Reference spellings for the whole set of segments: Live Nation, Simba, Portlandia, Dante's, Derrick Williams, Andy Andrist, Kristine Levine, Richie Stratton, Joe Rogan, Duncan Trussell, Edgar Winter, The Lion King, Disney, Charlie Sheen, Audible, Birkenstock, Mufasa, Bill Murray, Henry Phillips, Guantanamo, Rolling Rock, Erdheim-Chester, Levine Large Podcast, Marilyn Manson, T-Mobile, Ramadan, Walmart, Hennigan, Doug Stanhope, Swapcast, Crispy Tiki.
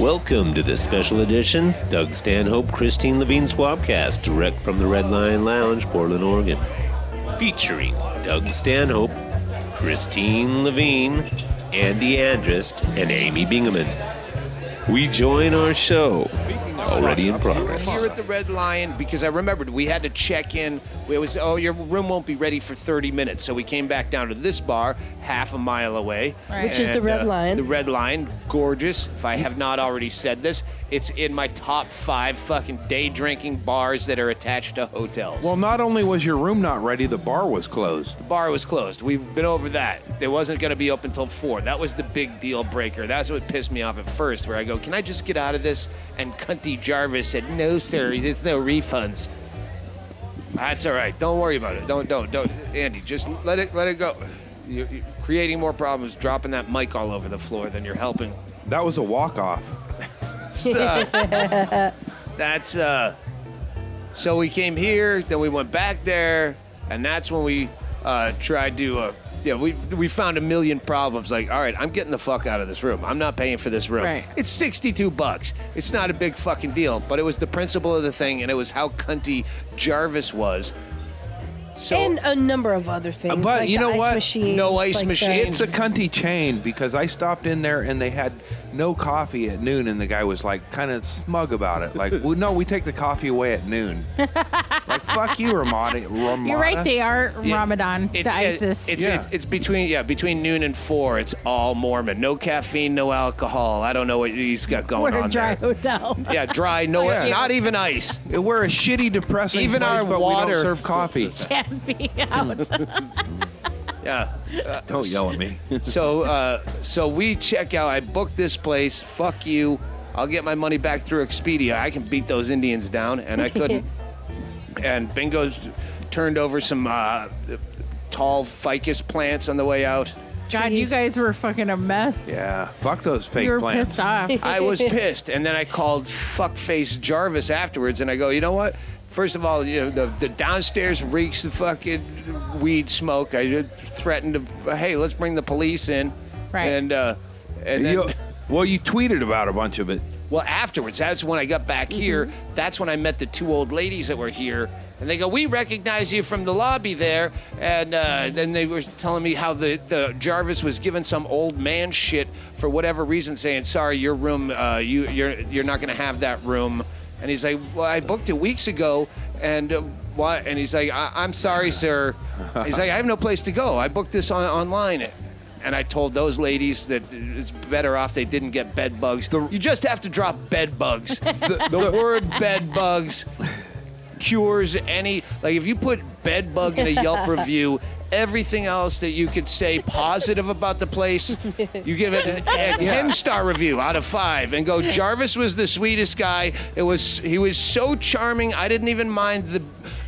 Welcome to this special edition, Doug Stanhope, Kristine Levine Swapcast, direct from the Red Lion Lounge, Portland, Oregon. Featuring Doug Stanhope, Kristine Levine, Andy Andrist, and Amy Bingaman. We join our show, already in progress. We were here at the Red Lion because I remembered we had to check in. It was, oh, your room won't be ready for 30 minutes. So we came back down to this bar, half a mile away. Right. Which is the Red Lion. The Red Lion, gorgeous. If I have not already said this, it's in my top 5 fucking day drinking bars that are attached to hotels. Well, not only was your room not ready, the bar was closed. The bar was closed. We've been over that. It wasn't going to be open until 4. That was the big deal breaker. That's what pissed me off at first, where I go, can I just get out of this? And Cunty Jarvis said, no, sir, there's no refunds. That's all right. Don't worry about it. Don't. Andy, just let it go. You're creating more problems, dropping that mic all over the floor than you're helping. That was a walk-off. So we came here, then we went back there, and that's when we tried to... We found a million problems. Like, all right, I'm getting the fuck out of this room. I'm not paying for this room. Right. It's $62. It's not a big fucking deal, but it was the principle of the thing, and it was how cunty Jarvis was. So, and a number of other things. But like, you know what? Machines, no ice like machine. It's a cunty chain, because I stopped in there and they had no coffee at noon, and the guy was like kind of smug about it. Like, well, no, we take the coffee away at noon. Like, fuck you, Ramada. You're right, they are Ramadan. Yeah. It's, ISIS. It's between noon and 4. It's all Mormon. No caffeine, no alcohol. I don't know what he's got going on there. We're a dry hotel. Yeah, dry. No, yeah. Not even ice. We're a shitty, depressing even place, our but water, we don't serve coffee. Be out. Yeah. Don't yell at me. So we check out. I booked this place. Fuck you. I'll get my money back through Expedia. I can beat those Indians down, and I couldn't. And Bingo turned over some tall ficus plants on the way out. God, you guys were fucking a mess. Yeah. Fuck those fake plants. You were pissed off. I was pissed, and then I called fuckface Jarvis afterwards, and I go, you know what? First of all, you know, the downstairs reeks of fucking weed smoke. I threatened to, hey, let's bring the police in. Right. And then, you tweeted about a bunch of it. Well, afterwards, that's when I got back here. That's when I met the 2 old ladies that were here. And they go, we recognize you from the lobby there. And then they were telling me how the Jarvis was giving some old man shit for whatever reason, saying, sorry, your room, you're not going to have that room. And he's like, well, I booked it weeks ago, and what? And he's like, I'm sorry, sir. He's like, I have no place to go. I booked this online. And I told those ladies that it's better off they didn't get bed bugs. You just have to drop bed bugs. the word bed bugs cures any, like if you put bed bug in a Yelp review, everything else that you could say positive about the place, you give it a 10-star review out of 5 and go, Jarvis was the sweetest guy. He was so charming. I didn't even mind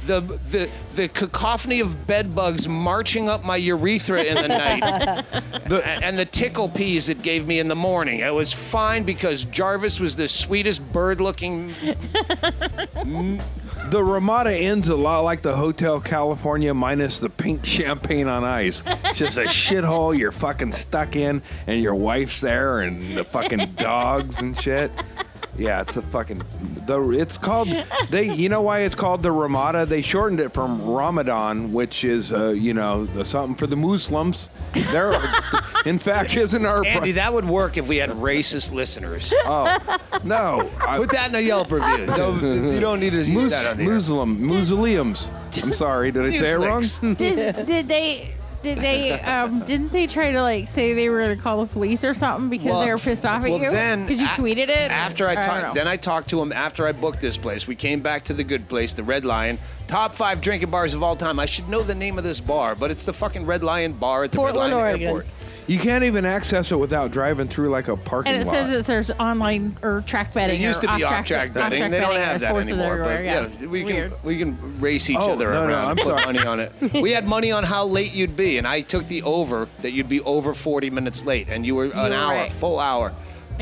the cacophony of bed bugs marching up my urethra in the night and the tickle peas it gave me in the morning. It was fine because Jarvis was the sweetest bird-looking... The Ramada Inn's a lot like the Hotel California minus the pink champagne on ice. It's just a shithole you're fucking stuck in, and your wife's there, and the fucking dogs and shit. Yeah, it's a fucking... it's called... You know why it's called the Ramada? They shortened it from Ramadan, which is, something for the Muslims. There, in fact, isn't our... Andy, that would work if we had racist listeners. Oh, no. Put that in a Yelp review. You don't need to use that on the mausoleums. I'm sorry, did I say it wrong? Didn't they try to like say they were gonna call the police or something because they were pissed off at you? Then because you tweeted it. After I talked to him after I booked this place. We came back to the good place, the Red Lion, top 5 drinking bars of all time. I should know the name of this bar, but it's the fucking Red Lion bar at the Portland, Red Lion Oregon. Airport. You can't even access it without driving through like a parking lot. And it says that there's online or track betting. It used to be off-track betting. They don't have that anymore. But yeah, we can race each other around and put money on it. We had money on how late you'd be, and I took the over that you'd be over 40 minutes late, and you were an hour, full hour.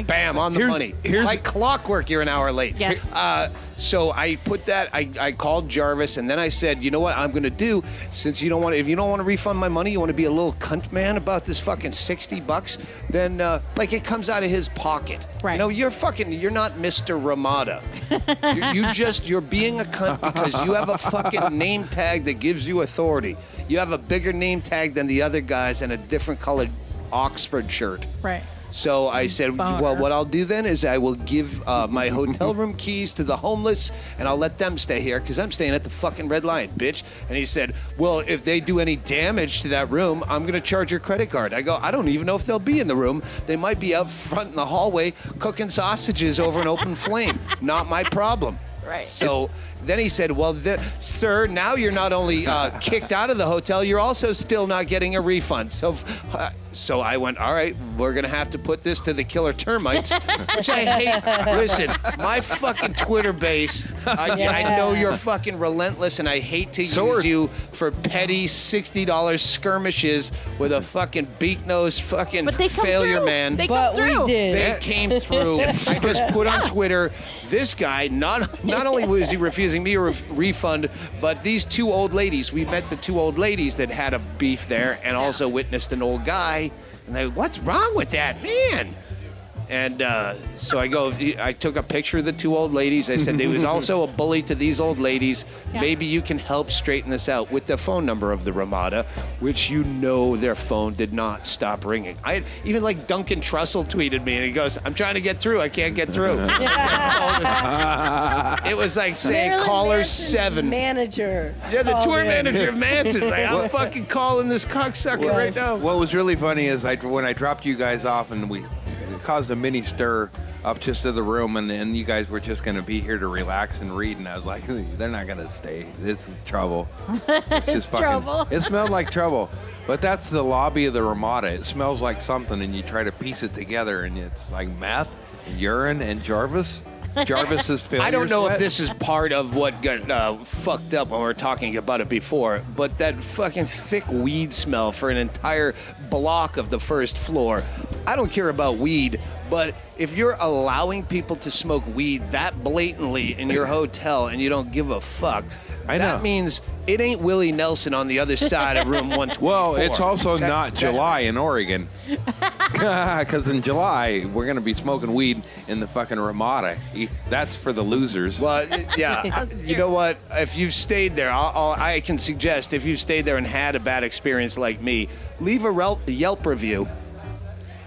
Bam, on the money. Like clockwork, you're an hour late. Yes. So I put that, I called Jarvis, and then I said, you know what I'm going to do, since you don't want to, if you don't want to refund my money, you want to be a little cunt man about this fucking $60, then like it comes out of his pocket. Right. You know, you're fucking, you're not Mr. Ramada. you're being a cunt because you have a fucking name tag that gives you authority. You have a bigger name tag than the other guys and a different colored Oxford shirt. Right. So I said, well, what I'll do then is I will give my hotel room keys to the homeless, and I'll let them stay here because I'm staying at the fucking Red Lion, bitch. And he said, well, if they do any damage to that room, I'm going to charge your credit card. I go, I don't even know if they'll be in the room. They might be out front in the hallway cooking sausages over an open flame. Not my problem. Right. So then he said, well, sir, now you're not only kicked out of the hotel, you're also still not getting a refund. So I went, all right, we're going to have to put this to the killer termites, which I hate. Listen, my fucking Twitter base, I know you're fucking relentless, and I hate to use you for petty $60 skirmishes with a fucking beak-nosed fucking failure man. They came through. I just put on Twitter, this guy, not only was he refusing me a refund, but these two old ladies, we met the two old ladies that had a beef there and also witnessed an old guy. And they, what's wrong with that man? And so I took a picture of the two old ladies. I said, there was also a bully to these old ladies. Yeah. Maybe you can help straighten this out with the phone number of the Ramada, which you know their phone did not stop ringing. Even like Duncan Trussell tweeted me, and he goes, I'm trying to get through. I can't get through. It was like saying, Marilyn caller Manson's seven. Manager. Yeah, the tour manager of Manson's. Like, I'm fucking calling this cocksucker right now. What was really funny is when I dropped you guys off and we caused a mini stir up just to the room, and then you guys were just going to be here to relax and read, and I was like, they're not going to stay. It's trouble. It's just fucking trouble. It smelled like trouble. But that's the lobby of the Ramada. It smells like something, and you try to piece it together, and it's like meth, and urine, and Jarvis. Jarvis's failure. I don't know if this is part of what got fucked up when we were talking about it before, but that fucking thick weed smell for an entire block of the first floor. I don't care about weed, but if you're allowing people to smoke weed that blatantly in your hotel and you don't give a fuck, that means it ain't Willie Nelson on the other side of room 124. Well, it's also not July in Oregon. Because in July, we're going to be smoking weed in the fucking Ramada. That's for the losers. Well, yeah. You know what? If you've stayed there, I can suggest if you've stayed there and had a bad experience like me, leave a Yelp review.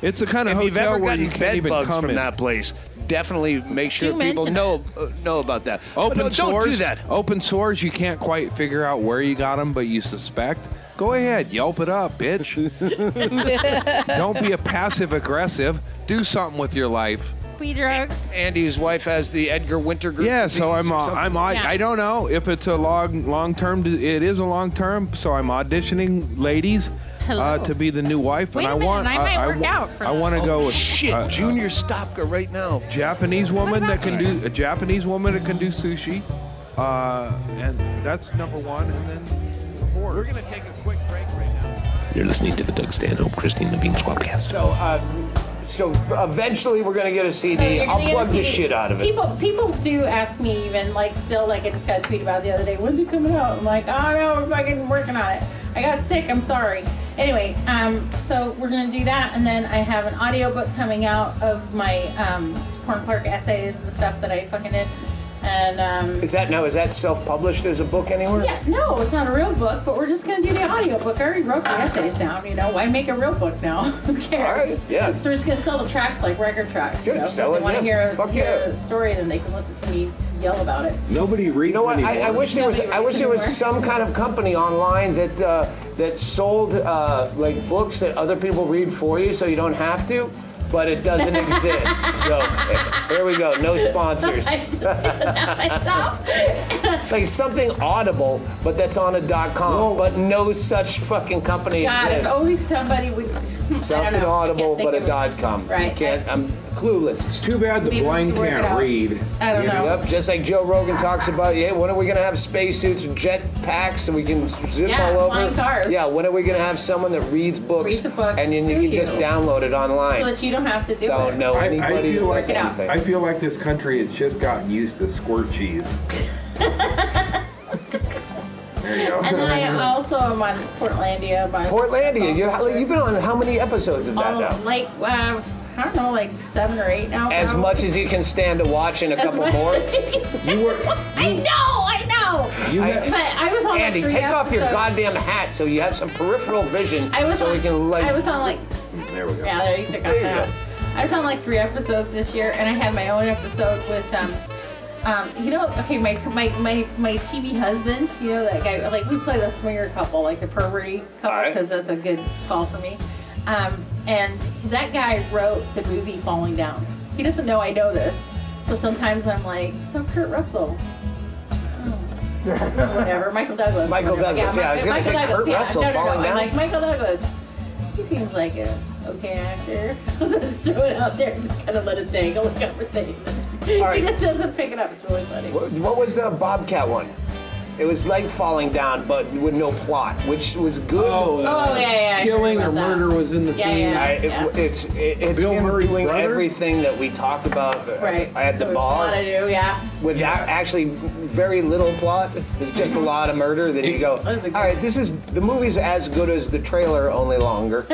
It's the kind of hotel where you can't even come in. If you've ever gotten bed bugs from that place, definitely make sure people know about that. Open source, don't do that. Open source, you can't quite figure out where you got them, but you suspect. Go ahead, Yelp it up, bitch. Don't be a passive aggressive. Do something with your life. Drugs. Andy's wife has the Edgar Winter group. Yeah, so I don't know if it's a long term. It is a long term, so I'm auditioning ladies to be the new wife. Wait, and I want to go with Junior Stopka right now. A Japanese woman that can do sushi, and that's number one. And then we're gonna take a quick break right now. You're listening to the Doug Stanhope, Kristine Levine Swapcast. So eventually we're gonna get a CD. So I'll plug the shit out of it. People do ask me even I just got a tweet about it the other day. When's it coming out? I'm like, oh no, we're fucking working on it. I got sick. I'm sorry. Anyway, so we're gonna do that, and then I have an audiobook coming out of my Corn Clark essays and stuff that I fucking did. And is that self-published as a book anywhere? Yeah, no, it's not a real book, but we're just gonna do the audiobook. I already wrote the essays down, you know. Why make a real book now? Who cares? All right, yeah. So we're just gonna sell the tracks like record tracks. Good, you know? Sell it. If they want to hear the story, then they can listen to me yell about it. Nobody reads. You know what? I wish there was some kind of company online that that sold like books that other people read for you, so you don't have to. But it doesn't exist. So there we go. No sponsors. I did that myself. Like something Audible, but that's on a .com. Whoa. But no such fucking company exists. God, if only somebody would Something audible, but a .com. Right. You can't, I'm clueless. It's too bad the blind can't read. I don't know. Yep, just like Joe Rogan talks about, yeah, when are we going to have spacesuits and jet packs so we can zoom all over? Flying cars. Yeah, when are we going to have someone that reads books and you can just download it online? So that you don't have to do it. Don't know anybody who likes anything. I feel like this country has just gotten used to squirt cheese. And I am also on Portlandia. Portlandia, you've been on how many episodes of that now? Like, I don't know, like 7 or 8 now. As much as you can stand to watch and a couple more. I know. But I was on. Andy, take off your goddamn hat so you have some peripheral vision. I was on like. There we go. Yeah, there you took off that. I was on like 3 episodes this year, and I had my own episode with you know, okay, my TV husband, you know, that guy, like, we play the swinger couple, like the perverty couple, because that's a good call for me. And that guy wrote the movie Falling Down. He doesn't know I know this. So sometimes I'm like, so Kurt Russell. Oh, whatever, Michael Douglas. Michael Douglas, yeah. I was going to say Douglas, Kurt Russell, Falling Down. I'm like, Michael Douglas. He seems like a okay actor. So I just threw it out there and just kind of let it dangle in conversation. He just doesn't pick it up. It's really funny. What was the Bobcat one? It was like Falling Down, but with no plot, which was good. Oh yeah. Killing or murder was in the theme. Yeah. It's Bill Murray doing everything that we talked about at the bar. Actually very little plot. It's just a lot of murder. Then you go, all right, this is the movie's as good as the trailer, only longer.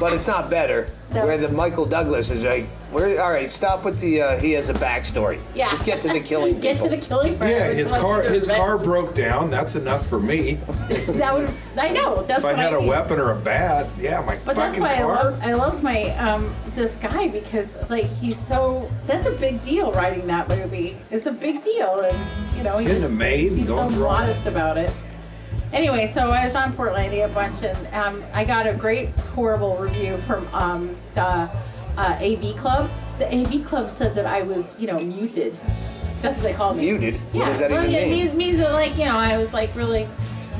But it's not better. No. Where the Michael Douglas is like, all right, stop with the. He has a backstory. Yeah. Just get to the killing. Part. Yeah, his car broke down. That's enough for me. I know. That's. If I had a weapon or a bat, but that's why car. I love my this guy because like he's so. That's a big deal writing that movie. It's a big deal, and you know he's so modest about it. Anyway, so I was on Portlandia a bunch, and I got a great, horrible review from the AV Club. The AV Club said that I was, muted. That's what they called me. Muted? Yeah. What does that even mean? It means that, I was, really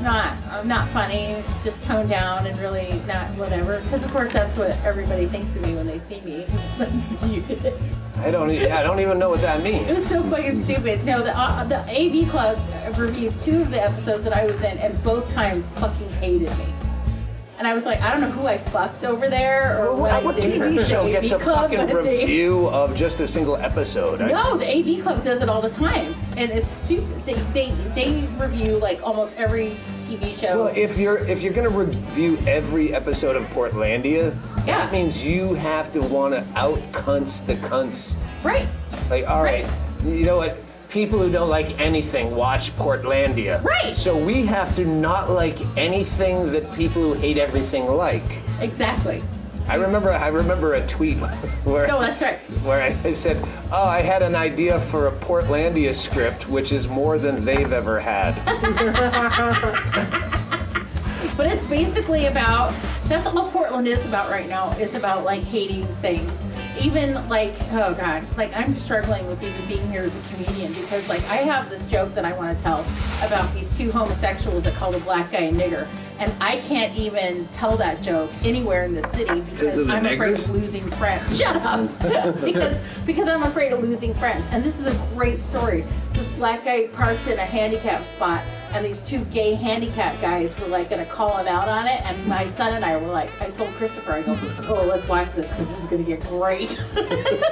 not funny, just toned down and really not whatever. Because, of course, that's what everybody thinks of me when they see me. Muted. I don't even know what that means. It was so fucking stupid. No, the AV Club reviewed 2 of the episodes that I was in, and both times fucking hated me. And I was like, I don't know who I fucked over there or what TV show gets a fucking review of just a single episode. No, the AV Club does it all the time, and it's super. They review almost every TV show. Well, if you're gonna review every episode of Portlandia, that means you have to want to out cunts the cunts. Right. Like, all right, you know what? People who don't like anything watch Portlandia. Right. So we have to not like anything that people who hate everything like. Exactly. I remember a tweet where where I said, "Oh, I had an idea for a Portlandia script, which is more than they've ever had." But it's basically about that's all Portland is about right now. It's about hating things. Even I'm struggling with even being here as a comedian because I have this joke that I want to tell about these 2 homosexuals that call the black guy a nigger, and I can't even tell that joke anywhere in the city because I'm afraid of losing friends. Shut up! because I'm afraid of losing friends. And this is a great story. This black guy parked in a handicap spot, and these 2 gay handicapped guys were gonna call him out on it, and my son and I were I told Christopher, I go, oh, let's watch this because this is gonna get great.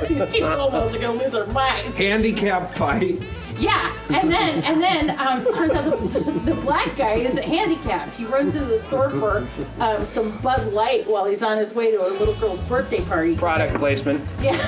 These 2 homos are gonna lose their minds. Handicap fight. Yeah, and then turns out the black guy isn't handicapped. He runs into the store for some Bud Light while he's on his way to a little girl's birthday party. Product placement. Yeah.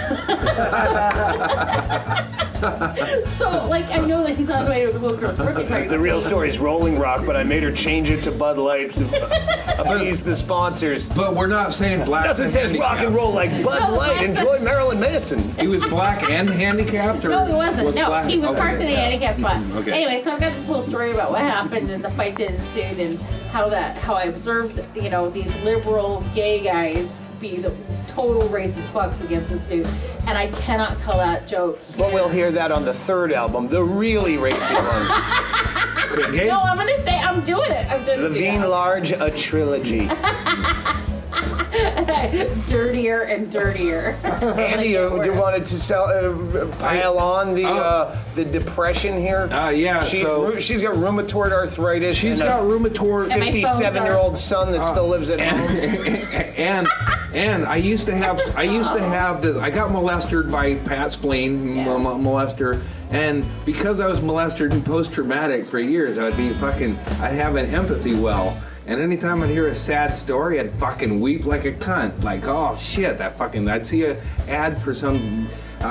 So I know that he's on his way to a little girl's birthday party. The real story is Rolling Rock, but I made her change it to Bud Light to appease the sponsors. But we're not saying black. Nothing says rock and roll like Bud Light. Enjoy Marilyn Manson. He was black and handicapped, or no, he wasn't. He was partially. Anyway, so I've got this whole story about what happened and the fight that ensued and how I observed, these liberal gay guys be the total racist fucks against this dude. And I cannot tell that joke here. But we'll hear that on the 3rd album, the really racy one. Okay. No, I'm going to say I'm doing it. Levine Large, a trilogy. Dirtier and dirtier. Andy, you wanted to pile on the depression here? Yeah. She's got rheumatoid arthritis. She's got rheumatoid. 57-year-old son that still lives at home. And I used to have this. I got molested by Pat Spleen, molester. And because I was molested and post-traumatic for years, I'd have an empathy well. And anytime I'd hear a sad story, I'd fucking weep like a cunt. Like, oh shit, I'd see an ad for some,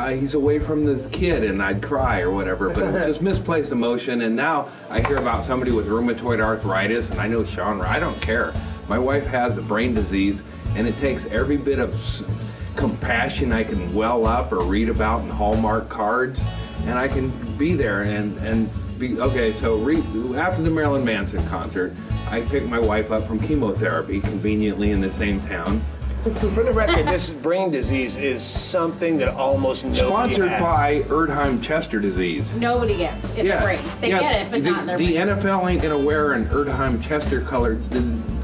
he's away from this kid, and I'd cry or whatever. But it was just misplaced emotion. And now I hear about somebody with rheumatoid arthritis, and I know genre, I don't care. My wife has a brain disease, and it takes every bit of compassion I can well up or read about in Hallmark cards, and I can be there and be, okay, so after the Marilyn Manson concert, I picked my wife up from chemotherapy, conveniently in the same town. For the record, this brain disease is something that almost nobody gets. Sponsored by Erdheim-Chester disease. Nobody gets in the brain. They get it, but not in their brain. The NFL ain't gonna wear an Erdheim-Chester colored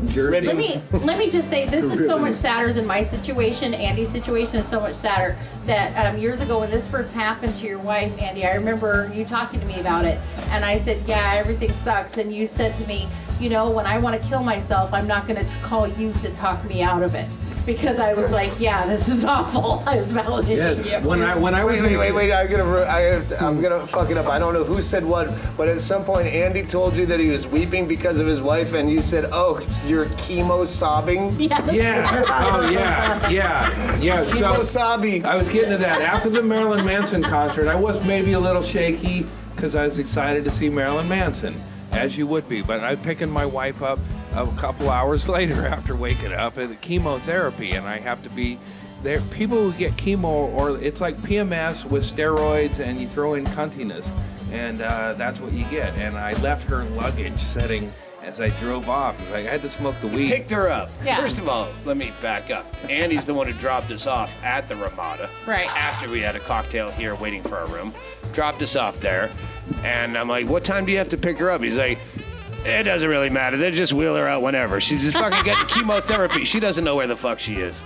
jersey. Let me just say, this is so much sadder than my situation. Andy's situation is so much sadder. That years ago, when this first happened to your wife, Andy, I remember you talking to me about it, and I said, yeah, everything sucks, and you said to me, you know, when I want to kill myself, I'm not going to call you to talk me out of it. Because I was like, yeah, this is awful. I was validating you. Wait, I'm gonna fuck it up. I don't know who said what, but at some point Andy told you that he was weeping because of his wife, and you said, oh, you're chemo sobbing? Yes. Yeah. Oh, yeah. Chemo sobbing. I was getting to that. After the Marilyn Manson concert, I was maybe a little shaky because I was excited to see Marilyn Manson, as you would be. But I'm picking my wife up a couple hours later after waking up at the chemotherapy, and I have to be there. People who get chemo, or it's like PMS with steroids, and you throw in cuntiness, and that's what you get. And I left her luggage sitting as I drove off. It's like I had to smoke the weed. You picked her up. Yeah. First of all, let me back up. Andy's the one who dropped us off at the Ramada. Right. After we had a cocktail here waiting for our room. Dropped us off there. And I'm like, what time do you have to pick her up? He's like, it doesn't really matter. They just wheel her out whenever. She's just fucking getting chemotherapy. She doesn't know where the fuck she is.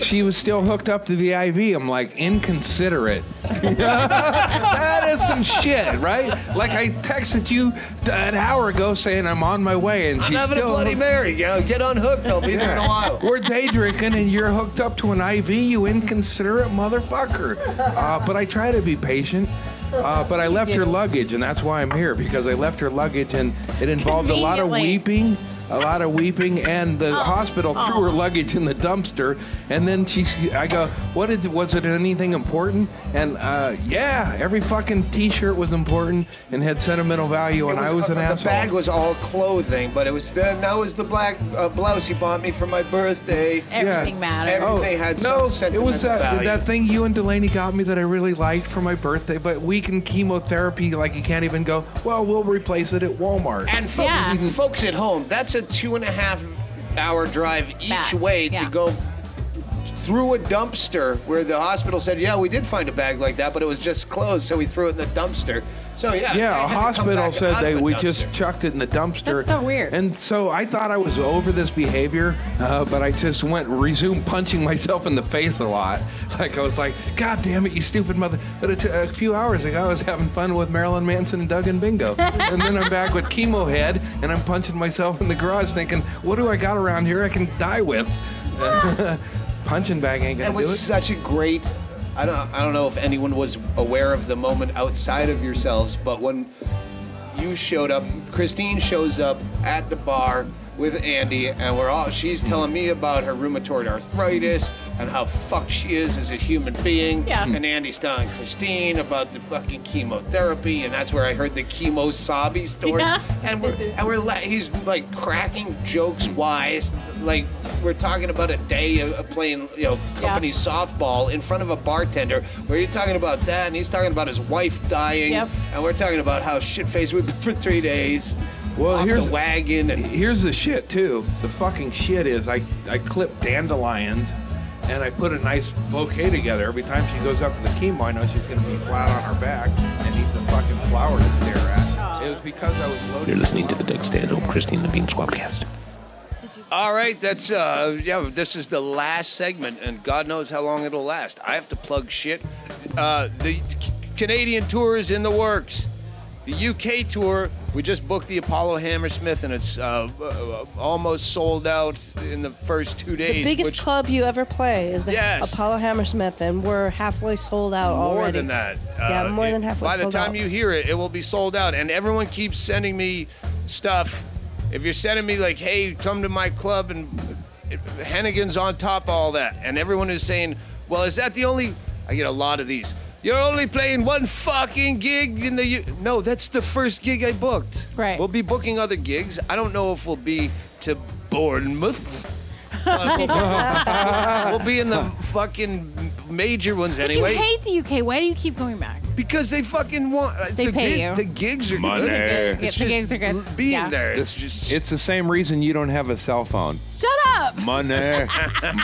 She was still hooked up to the IV. I'm like, inconsiderate. That is some shit, right? Like, I texted you an hour ago saying I'm on my way, and she's still... I'm having a Bloody Mary. Get unhooked. I'll be there in a while. We're day drinking, and you're hooked up to an IV, you inconsiderate motherfucker. But I try to be patient. But I left her luggage, and that's why I'm here, because I left her luggage, and it involved a lot of weeping, and the hospital threw her luggage in the dumpster, and then I go, was it anything important? And yeah, every fucking t-shirt was important and had sentimental value, and I was an asshole. The bag was all clothing, but it was the black blouse you bought me for my birthday. Everything mattered. Everything had some sentimental value. That thing you and Delaney got me that I really liked for my birthday, but weak in chemotherapy, like you can't even go, well, we'll replace it at Walmart. And folks at home, that's a 2.5-hour drive each way to go through a dumpster where the hospital said, yeah, we did find a bag like that, but it was just closed, so we threw it in the dumpster. So a hospital said we just chucked it in the dumpster. That's so weird. And so I thought I was over this behavior, but I just resumed punching myself in the face a lot. Like, I was like, God damn it, you stupid mother. But a few hours ago, I was having fun with Marilyn Manson and Doug and Bingo. And then I'm back with chemo head, and I'm punching myself in the garage thinking, what do I got around here I can die with? Punching bag ain't gonna do it. That was such a great... I don't know if anyone was aware of the moment outside of yourselves, but when you showed up, Kristine shows up at the bar with Andy, and she's telling me about her rheumatoid arthritis and how fucked she is as a human being. Yeah. And Andy's telling Kristine about the fucking chemotherapy, and that's where I heard the chemo sobby story. Yeah. And he's like cracking jokes wise. Like, we're talking about a day of playing, company softball in front of a bartender, where you're talking about that, and he's talking about his wife dying, and we're talking about how shit-faced we've been for 3 days. Well, here's the wagon, and here's the shit too. The fucking shit is, I clip dandelions, and I put a nice bouquet together. Every time she goes up to the chemo, I know she's gonna be flat on her back and needs a fucking flower to stare at. It was because I was loaded. You're listening to the Doug Stanhope, Kristine Levine Swapcast. All right, that's this is the last segment, and God knows how long it'll last. I have to plug shit. The Canadian tour is in the works. The UK tour, we just booked the Apollo Hammersmith, and it's almost sold out in the first 2 days. The biggest club you ever play is the Apollo Hammersmith, and we're halfway sold out already. More than that. Yeah, more than halfway sold out. By the time you hear it, it will be sold out, and everyone keeps sending me stuff. If you're sending me like, hey, come to my club, and Hennigan's on top of all that, and everyone is saying, well, is that the only... I get a lot of these. You're only playing one fucking gig in the... No, that's the first gig I booked. Right. We'll be booking other gigs. I don't know if we'll be to Bournemouth. We'll be in the fucking major ones anyway. But you hate the UK. Why do you keep going back? Because they fucking want... They pay you. The gigs are money. Good. It's the gigs are good. Being there. It's the same reason you don't have a cell phone. Shut up. Money.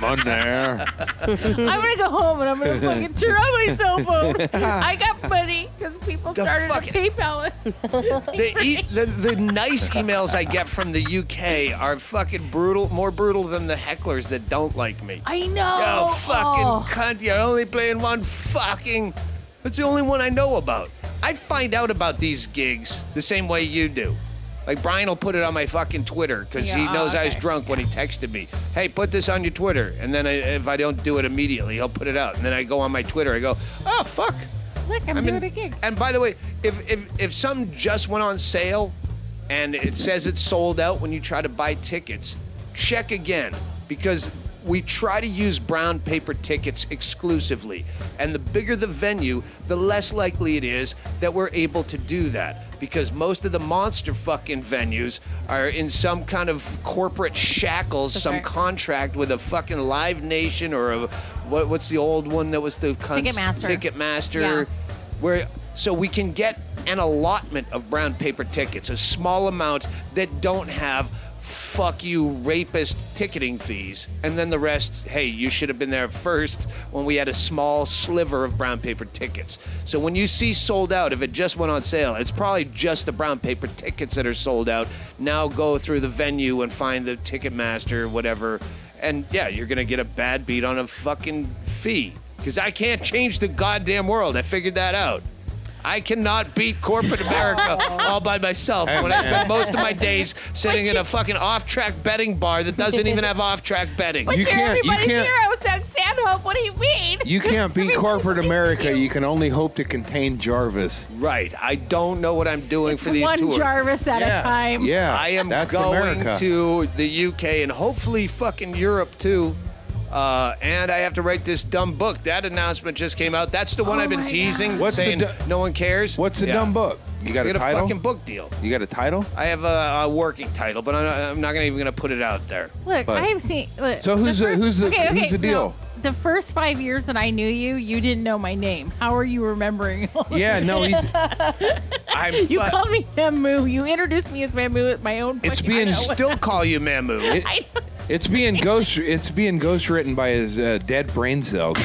Money. I'm going to go home and I'm going to fucking turn on my cell phone. I got money because people started to PayPal it. The nice emails I get from the UK are fucking brutal, more brutal than the hecklers that don't like me. I know. You fucking cunt. You're only playing one fucking... It's the only one I know about. I find out about these gigs the same way you do. Like, Brian will put it on my fucking Twitter because he knows I was drunk when he texted me. Hey, put this on your Twitter. And then if I don't do it immediately, he'll put it out. And then I go on my Twitter. I go, oh, fuck. Look, I'm doing a gig. And by the way, if something just went on sale and it says it's sold out when you try to buy tickets, check again, because... We try to use brown paper tickets exclusively. And the bigger the venue, the less likely it is that we're able to do that. Because most of the monster fucking venues are in some kind of corporate shackles, contract with a fucking Live Nation or a... What's the old one that was the... Ticketmaster. Ticketmaster. Yeah. So we can get an allotment of brown paper tickets, a small amount that don't have... fuck you rapist ticketing fees, and then the rest, hey, you should have been there first when we had a small sliver of brown paper tickets. So when you see sold out, if it just went on sale, it's probably just the brown paper tickets that are sold out. Now go through the venue and find the Ticketmaster or whatever, and yeah, you're gonna get a bad beat on a fucking fee, because I can't change the goddamn world. I figured that out. I cannot beat corporate America all by myself when I spend most of my days sitting in a fucking off-track betting bar that doesn't even have off-track betting. You can't. Everybody's heroes, Doug Stanhope. What do you mean? You can't beat corporate America. You can only hope to contain Jarvis. Right. I don't know what I'm doing for these tours. One Jarvis at a time. Yeah. I am going to the UK and hopefully fucking Europe too. And I have to write this dumb book. That announcement just came out. That's the one I've been teasing, saying no one cares. What's the dumb book? You got a title? Fucking book deal. You got a title? I have a working title, but I'm not even going to put it out there. Look, I have seen... Look, so who's the deal? No, the first 5 years that I knew you, you didn't know my name. How are you remembering all of that? You called me Mamu. You introduced me as Mamu at my own... Still call you Mamu. I know. It's being ghostwritten by his dead brain cells.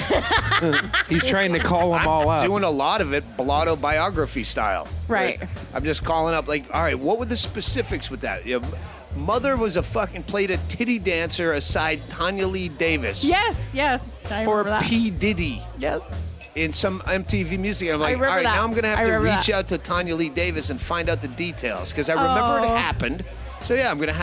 He's trying to call them all up. I'm doing a lot of it, blotto biography style. Right. I'm just calling up, like, all right, what were the specifics with that? You know, mother was a fucking played a titty dancer aside Tanya Lee Davis. Yes. I remember that. For P. Diddy. Yes. In some MTV music. I'm like, all right, now I'm going to have to reach out to Tanya Lee Davis and find out the details, because I remember it happened. So yeah, I'm gonna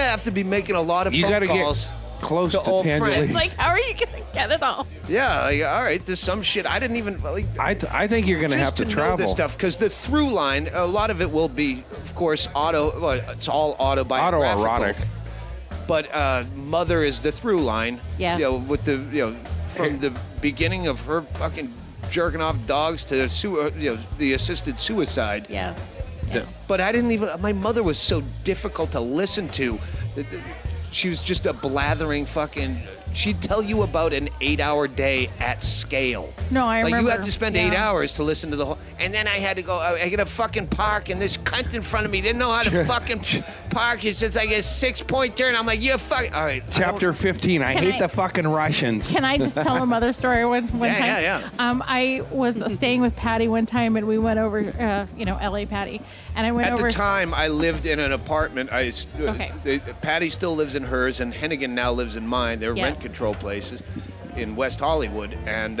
have to be making a lot of phone calls. Close to old friends. Like, how are you gonna get it all? Yeah, like, all right. There's some shit I didn't even. Like, I think you're gonna have to travel know this stuff, because the through line, a lot of it will be, of course, it's all autobiographical. Autoerotic. But mother is the through line. Yeah. You know, with the from the beginning of her fucking jerking off dogs to the assisted suicide. Yeah. But I didn't even... My mother was so difficult to listen to. She was just a blathering fucking she'd tell you about an 8-hour day at scale. No, I remember. Like, you had to spend 8 hours to listen to the whole... And then I had to go... I get a fucking park, and this cunt in front of me didn't know how to fucking park. He says, I get a 6-point turn. I'm like, you're fucking... All right. Chapter 15. I hate the fucking Russians. Can I just tell another story one time? Yeah. I was staying with Patty one time, and we went over, L.A. Patty. And I went over... At the time, I lived in an apartment. Patty still lives in hers, and Hennigan now lives in mine. They're rent control places in West Hollywood. And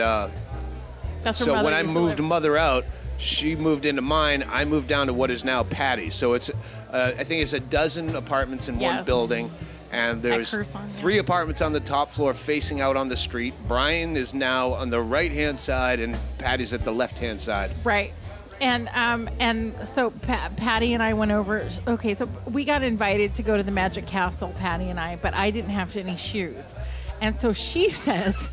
so when I moved Mother out, she moved into mine. I moved down to what is now Patty's. So it's, I think it's a dozen apartments in one building. And there's three apartments on the top floor facing out on the street. Brian is now on the right-hand side, and Patty's at the left-hand side. Right. And so Patty and I went over. Okay, so we got invited to go to the Magic Castle, Patty and I, but I didn't have any shoes. And so she says...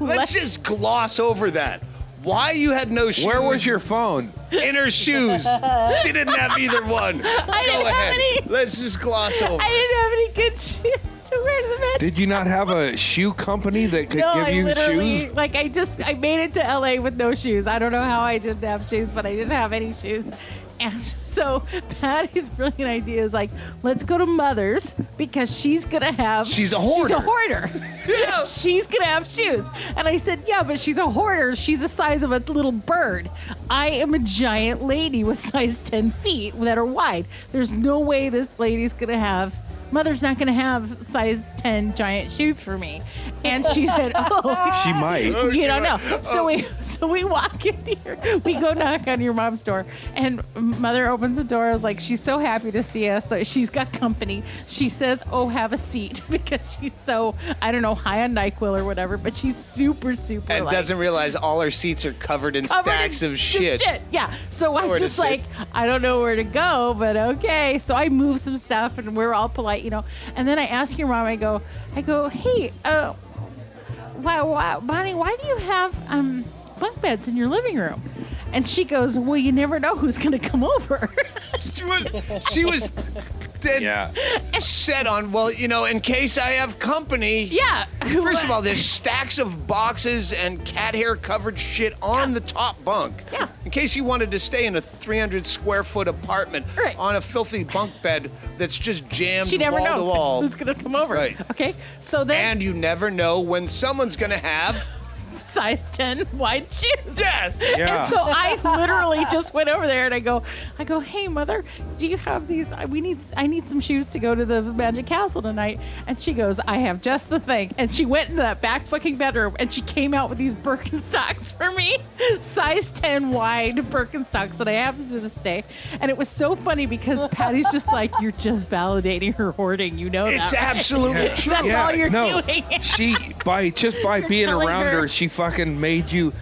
Let's just gloss over that. Why you had no shoes? Where was your phone? In her shoes. She didn't have either one. I didn't have any. Let's just gloss over. I didn't have any good shoes. Did you not have a shoe company that could give you shoes? Like, I made it to LA with no shoes. I don't know how I didn't have shoes, but I didn't have any shoes. And so Patty's brilliant idea is like, let's go to Mother's because she's a hoarder. She's a hoarder. Yeah. She's going to have shoes. And I said, yeah, but she's a hoarder. She's the size of a little bird. I am a giant lady with size 10 feet that are wide. There's no way this lady's going to have... Mother's not going to have size 10 giant shoes for me. And she said, oh. She might. You don't know. So we walk in here. We go knock on your mom's door. And Mother opens the door. I was like, she's so happy to see us. So she's got company. She says, oh, have a seat. Because she's so, I don't know, high on NyQuil or whatever. But she's super, super and doesn't realize all her seats are covered in stacks of shit. Yeah. So I'm just like, I don't know where to go, but okay. So I move some stuff and we're all polite. And then I ask your mom, I go, hey, wow, Bonnie, why do you have bunk beds in your living room? And she goes, well, you never know who's going to come over. she was dead set on, well, in case I have company. Yeah. First of all, there's stacks of boxes and cat hair covered shit on the top bunk. Yeah. In case you wanted to stay in a 300 square foot apartment on a filthy bunk bed that's just jammed wall to wall. Who's going to come over. Right. Okay. So then. And you never know when someone's going to have size 10 wide shoes. Yes. Yeah. And so I literally just went over there and I go, hey Mother, do you have these? I need some shoes to go to the Magic Castle tonight. And she goes, I have just the thing. And she went into that back fucking bedroom and she came out with these Birkenstocks for me, size 10 wide Birkenstocks that I have to this day. And it was so funny because Patty's just like, you're just validating her hoarding. It's that, absolutely true. That's all you're doing. She by being around her, she fucking made you.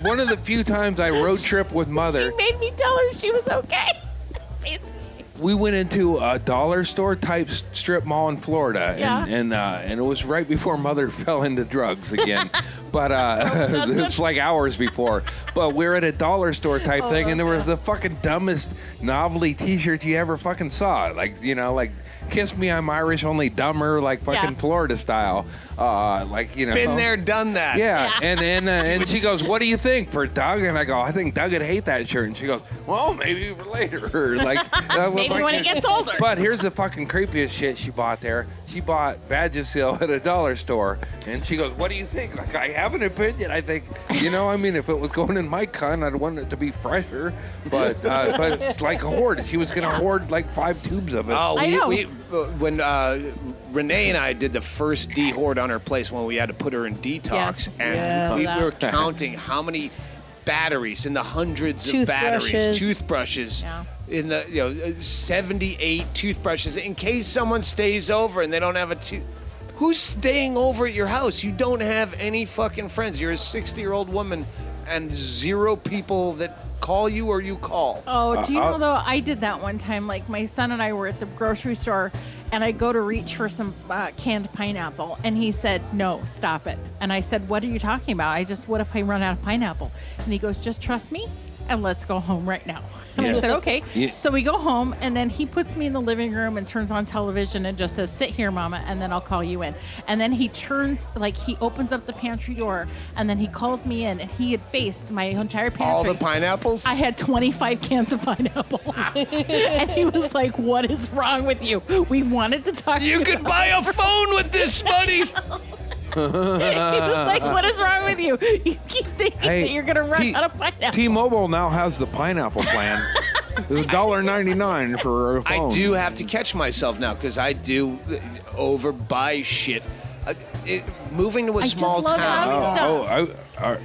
One of the few times I road trip with Mother. She made me tell her she was okay. We went into a dollar store type strip mall in Florida, and it was right before Mother fell into drugs again. But it's like hours before. But we're at a dollar store type thing, and there was the fucking dumbest novelty T-shirt you ever fucking saw. Like. Kiss Me, I'm Irish, only dumber, like fucking Florida style. Been there, done that. Yeah. And she goes, what do you think for Doug? And I go, I think Doug would hate that shirt. And she goes, well, maybe later. Maybe when he gets older. But here's the fucking creepiest shit she bought there. She bought Vagisil at a dollar store. And she goes, what do you think? Like, I have an opinion. I think, if it was going in my cunt, I'd want it to be fresher. But it's like a hoard. She was going to hoard like 5 tubes of it. Oh, when Renee and I did the first de-hoard on her place when we had to put her in detox, we were counting how many batteries in the hundreds of batteries, toothbrushes, in the 78 toothbrushes in case someone stays over and they don't have a tooth. Who's staying over at your house? You don't have any fucking friends. You're a 60-year-old woman and 0 people that call you or you call. Oh, do you know though, I did that one time. Like, my son and I were at the grocery store and I go to reach for some canned pineapple and he said, no, stop it. And I said, what are you talking about? What if I run out of pineapple? And he goes, just trust me. and let's go home right now. And I said, okay. Yeah. So we go home, and then he puts me in the living room and turns on television and just says, sit here, Mama, and then I'll call you in. And then he turns, like, he opens up the pantry door, and then he calls me in, and he had faced my entire pantry. All the pineapples? I had 25 cans of pineapple. And he was like, what is wrong with you? We wanted to talk to you. You could buy a phone with this money. He was like, what is wrong with you? You keep thinking that you're going to run out of pineapple. T-Mobile now has the pineapple plan. $1.99 for a phone. I do have to catch myself now because I do overbuy shit. Moving to a small town.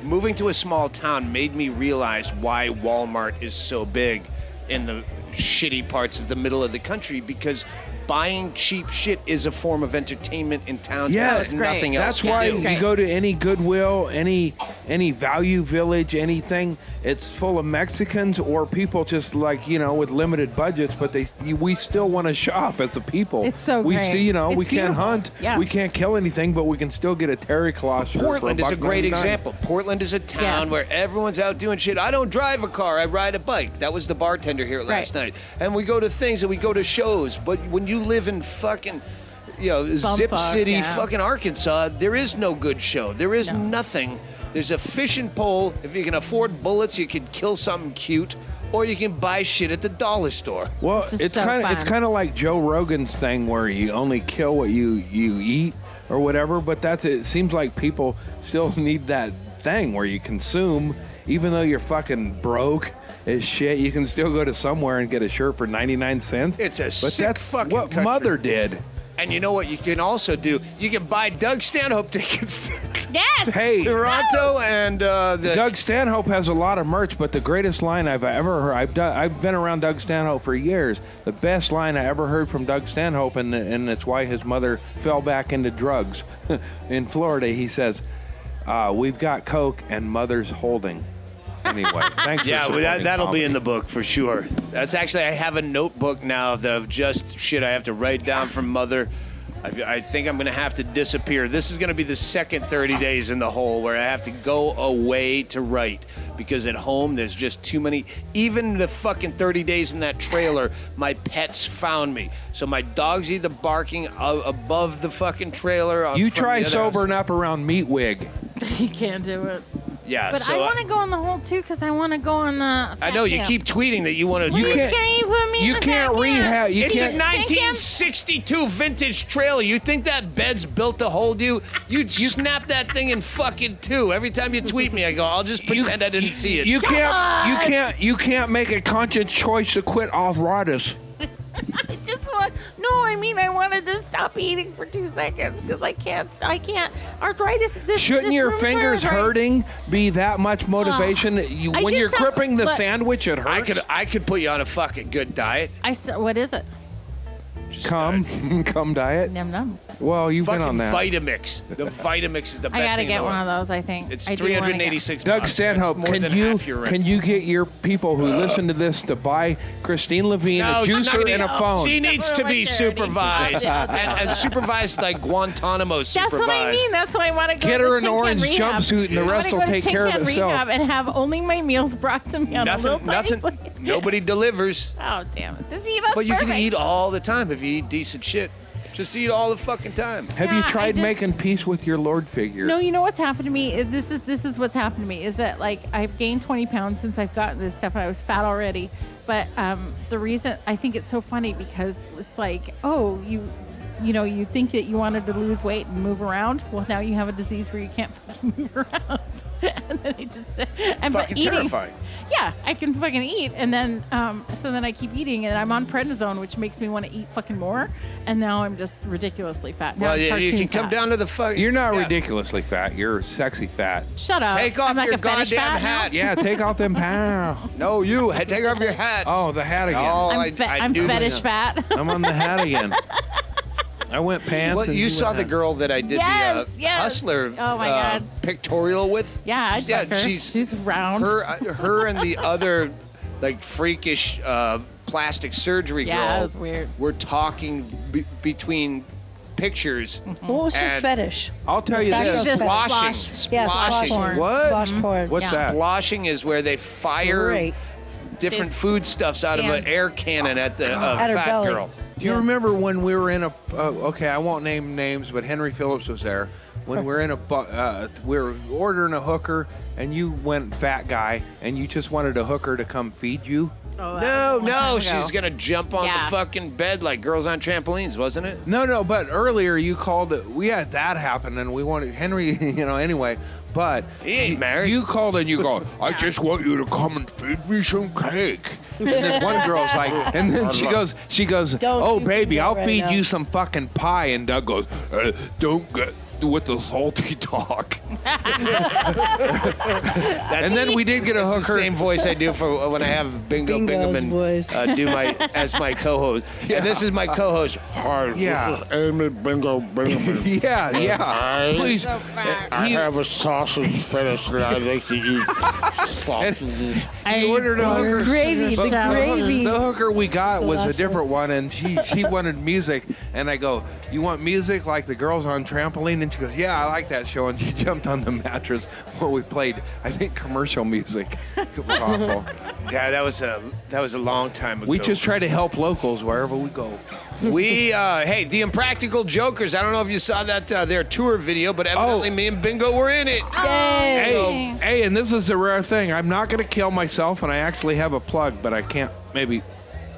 Moving to a small town made me realize why Walmart is so big in the shitty parts of the middle of the country, because buying cheap shit is a form of entertainment in towns. Yeah, that's nothing great. Else. That's why you go to any Goodwill, any Value Village, anything. It's full of Mexicans or people just like, you know, with limited budgets. But we still want to shop as a people. It's so great. We see, you know, we can't hunt, we can't kill anything, but we can still get a terry cloth shirt. Portland is a great example. Portland is a town where everyone's out doing shit. I don't drive a car. I ride a bike. That was the bartender here last night. And we go to things and we go to shows. But when you live in fucking, you know, Zip City, fucking Arkansas, there is no good show. There is nothing. There's a fishing pole. If you can afford bullets, you can kill something cute, or you can buy shit at the dollar store. Well, it's kind of like Joe Rogan's thing where you only kill what you eat or whatever. But it seems like people still need that thing where you consume, even though you're fucking broke as shit. You can still go to somewhere and get a shirt for 99 cents. It's a sick fucking what country. Mother did. And you know what you can also do? You can buy Doug Stanhope tickets to Toronto. And Doug Stanhope has a lot of merch, but the greatest line I've ever heard, I've been around Doug Stanhope for years, the best line I ever heard from Doug Stanhope, and it's why his mother fell back into drugs. In Florida, he says, we've got Coke and Mother's holding. Anyway, thanks. Yeah, that'll be in the book for sure. That's actually, I have a notebook now that I've just shit I have to write down from Mother. I think I'm gonna have to disappear. This is gonna be the second 30 days in the hole where I have to go away to write, because at home there's just too many. Even the fucking 30 days in that trailer, my pets found me. So my dog's either barking above the fucking trailer. You try sobering up around Meatwig. You can't do it. Yeah, but I want to go on the hole too, because I want to go on the. I know you keep tweeting that you want to. You can't rehab. It's a 1962 vintage trailer. You think that bed's built to hold you? You'd snap that thing in fucking two. Every time you tweet me, I go, I'll just pretend I didn't see it. You can't make a conscious choice to quit arthritis. I just want. No, I mean, I wanted to stop eating for 2 seconds because I can't. Arthritis. Shouldn't your fingers hurting be that much motivation? When you're gripping the sandwich, it hurts. I could put you on a fucking good diet. What is it? Cum diet. Num num. Well, you've been on that. Vitamix. The Vitamix is the best. I gotta get one of those. I think it's $386. Doug Stanhope, can you get your people who listen to this to buy Kristine Levine a juicer and a phone? She needs to be supervised and supervised like Guantanamo supervised. That's what I mean. That's why I want to go. Get her an orange jumpsuit, and the rest will take care of itself. And have only my meals brought to me on a little tiny plate. Nobody delivers. Oh damn it! This is perfect. But you can eat all the time if you eat decent shit. Just eat all the fucking time. Have you tried making peace with your Lord figure? No, you know what's happened to me? This is what's happened to me, is that like I've gained 20 pounds since I've gotten this stuff, and I was fat already. But the reason I think it's so funny, because it's like, oh, you know, you think that you wanted to lose weight and move around. Well, now you have a disease where you can't fucking move around. And then I just fucking terrifying. Yeah, I can fucking eat, and then so then I keep eating, and I'm on prednisone, which makes me want to eat fucking more. And now I'm just ridiculously fat. Now you can come down to the fuck. You're not ridiculously fat. You're sexy fat. Shut up. Take off your goddamn hat. Yeah, take off them pounds. No, you take off your hat. Oh, the hat again. Oh, I'm fetish fat. I'm on the hat again. I went pants. Well, you saw the girl that I did the Hustler pictorial with. Yeah, I did. Yeah, she's round. Her and the other like freakish plastic surgery girl. Yeah, that was weird. We're talking between pictures. Mm-hmm. What was her fetish? I'll tell you this. Splashing. Splashing. What? Splash porn. What's that? Splashing is where they fire different foodstuffs out of an air cannon at the at her fat belly. Girl. Do you remember when we were in a, okay, I won't name names, but Henry Phillips was there. When we were in a, we were ordering a hooker, and you went fat guy, and you just wanted a hooker to come feed you? Oh, no, no, she's going to jump on the fucking bed like girls on trampolines, wasn't it? No, no, but earlier you called it, that happened, and we wanted, Henry, you know, anyway, but. He ain't married. You called and you go, I just want you to come and feed me some cake. And then one girl's like, and then she goes, oh, baby, I'll feed you some fucking pie. And Doug goes, don't get. With the salty talk. And then we did get a hooker. The same voice I do for when I have Bingo Bingaman do my as my co-host. Yeah. And this is my co-host. This is Amy Bingo Bingaman. Please. I have a sausage fetish and I like to eat sausage. I ordered a hooker. Gravy, the gravy. The hooker we got was a different one, and she wanted music. And I go, you want music like the girls on trampoline? And she goes, yeah, I like that show. And she jumped on the mattress while we played, I think, commercial music. It was awful. Yeah, that was a long time ago. We just try to help locals wherever we go. We, hey, the Impractical Jokers. I don't know if you saw that their tour video, but evidently me and Bingo were in it. Yay. Hey, and this is a rare thing. I'm not going to kill myself, and I actually have a plug, but I can't maybe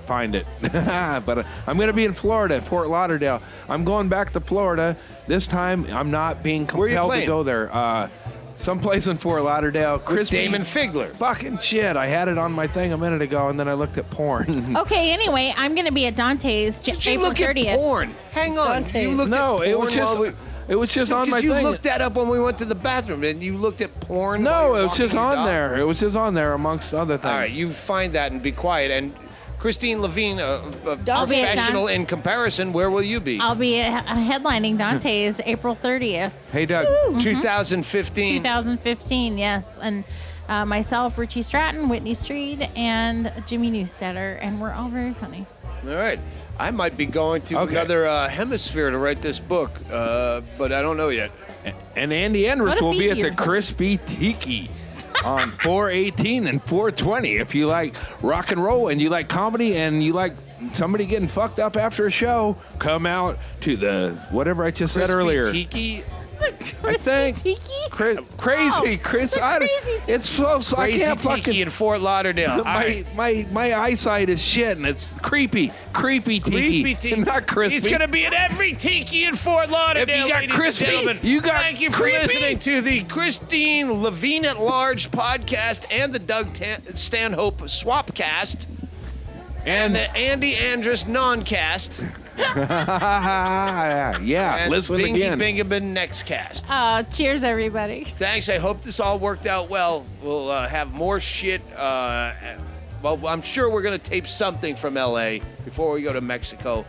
find it. But I'm going to be in Florida, Fort Lauderdale. I'm going back to Florida. This time, I'm not being compelled to go there. Someplace in Fort Lauderdale. Crispy Damon Figler. Fucking shit. I had it on my thing a minute ago, and then I looked at porn. Okay, anyway, I'm going to be at Dante's April 30th. Did you look at porn? Hang on. You looked at porn. It was just... It was just on my thing. You looked that up when we went to the bathroom, and you looked at porn. No, it was just on there. It was just on there, amongst other things. All right, you find that and be quiet. And Kristine Levine, a professional in comparison, where will you be? I'll be headlining Dante's April 30th. Hey, Doug. 2015. 2015, yes. And myself, Richie Stratton, Whitney Street, and Jimmy Neustetter, and we're all very funny. All right. I might be going to another hemisphere to write this book, but I don't know yet. And Andy Andrist will be at the Crispy Tiki on 418 and 420 if you like rock and roll and you like comedy and you like somebody getting fucked up after a show. Come out to the whatever I just said earlier. Tiki? I think Tiki? Crazy Chris. It's so I can't fucking Tiki in Fort Lauderdale. My eyesight is shit, and it's creepy Tiki. Creepy Tiki, not Crispy. He's gonna be at every Tiki in Fort Lauderdale. If you got Crispy, you got thank you for creepy. Listening to the Kristine Levine at Large podcast and the Doug Stanhope Swapcast and the Andy Andrist non-cast. And listen again. Bingy Bingaman next cast. Cheers, everybody. Thanks. I hope this all worked out well. We'll have more shit. Well, I'm sure we're going to tape something from L.A. before we go to Mexico,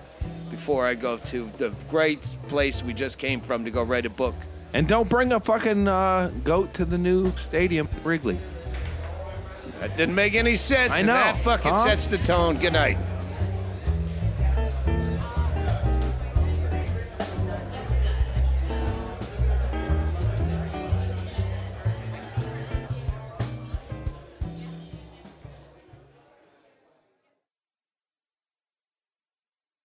before I go to the great place we just came from to go write a book. And don't bring a fucking goat to the new stadium, Wrigley. That didn't make any sense. I know. And that fucking sets the tone. Good night.